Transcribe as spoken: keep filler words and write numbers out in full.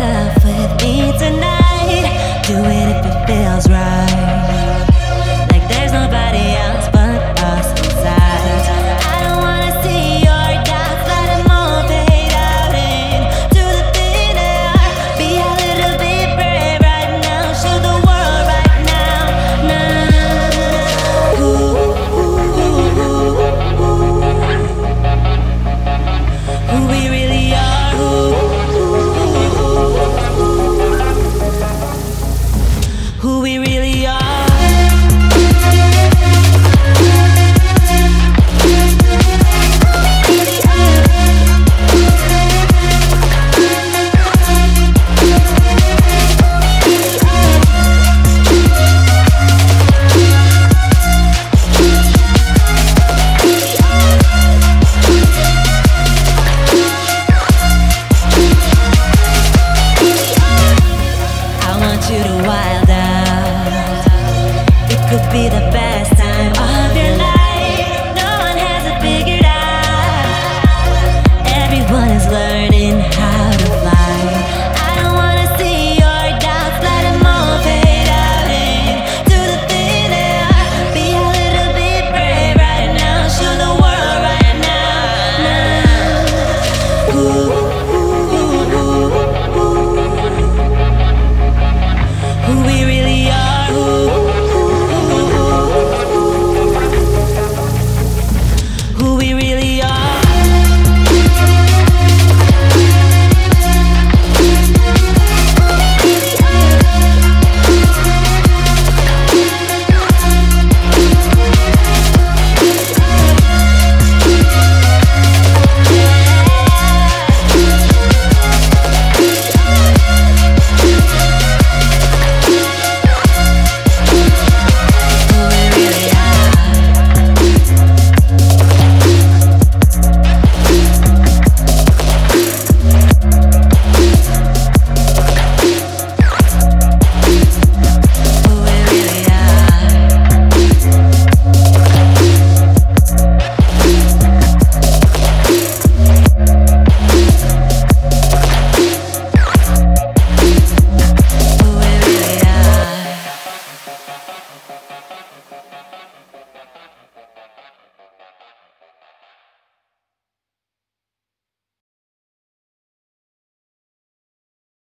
yourself with me tonight.